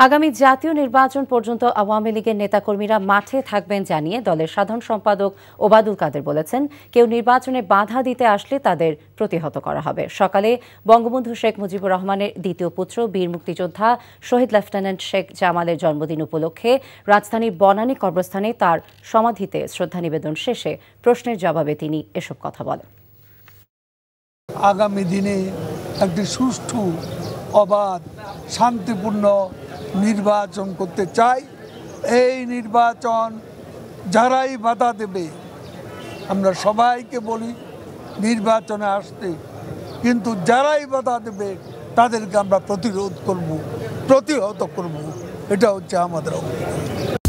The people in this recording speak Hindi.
आगामी जातीय निर्वाचन पर्यन्त आवामी लीगेर नेताकर्मीरा माठे थाकबेन जानिये दलेर साधारण सम्पादक ओबादुल कादेर बोलेছেন केउ निर्वाचने बाधा दिते आसले तादेर प्रतिहत करा होबे। सकाले बंगबंधु शेख मुजिबुर रहमानेर द्वितीय पुत्र वीर मुक्तियोद्धा शहीद लेफ्टेनेंट शेख जामालेर जन्मदिन उपलक्षे राजधानीर बनानी कब्रस्थाने तार समाधिते श्रद्धा निवेदन शेषे प्रश्नेर जवाबे तिनि एसब कथा बोलेन। आगामी दिने एकटि सुष्ठु अबाध शांतिपूर्ण निर्वाचन करते चाई। एई निर्वाचन जाराई बाधा देबे आमरा सबाईके बोली निर्वाचने आसते, किन्तु जाराई बाधा देबे तादेरके आमरा प्रतिरोध करब, प्रतिहत करब। एटा हच्छे आमादेर।